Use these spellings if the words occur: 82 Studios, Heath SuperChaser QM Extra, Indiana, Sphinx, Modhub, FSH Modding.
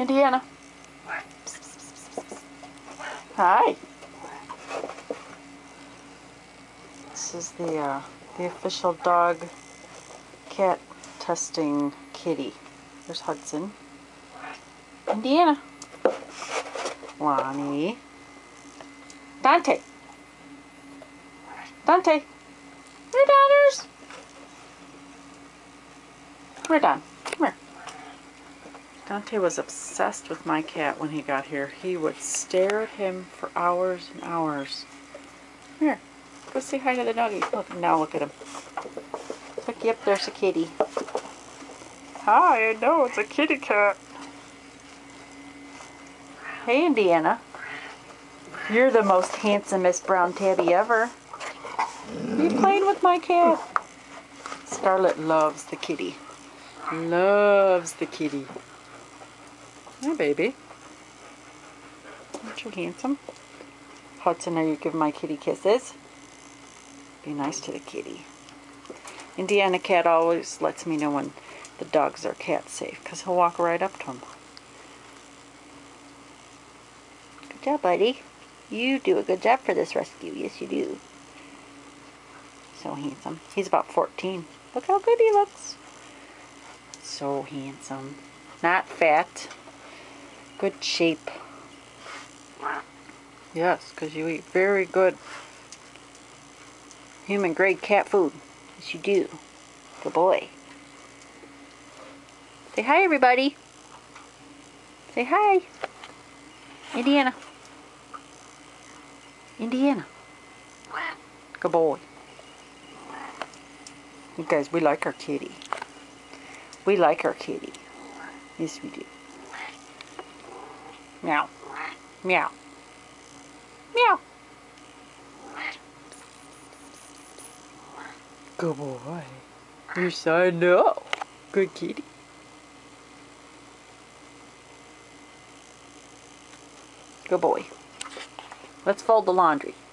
Indiana. Hi. This is the official dog cat testing kitty. There's Hudson. Indiana. Lonnie. Dante. Dante. Hey, daughters. We're done. Come here. Dante was obsessed with my cat when he got here. He would stare at him for hours and hours. Come here. Go say hi to the doggy. Look, now look at him. Look, yep, there's a kitty. Hi, I know, it's a kitty cat. Hey, Indiana. You're the most handsomest brown tabby ever. You played with my cat. Scarlett loves the kitty. Loves the kitty. Hi, baby. Aren't you handsome? Hudson, are you giving my kitty kisses? Be nice to the kitty. Indiana cat always lets me know when the dogs are cat safe, because he'll walk right up to them. Good job, buddy. You do a good job for this rescue. Yes, you do. So handsome. He's about 14. Look how good he looks. So handsome. Not fat. Good shape. Yes, because you eat very good human grade cat food. Yes, you do. Good boy. Say hi, everybody. Say hi. Indiana. Indiana. Good boy. You guys, we like our kitty. We like our kitty. Yes, we do. Meow. Meow. Meow. Good boy. Yes, I know. Good kitty. Good boy. Let's fold the laundry.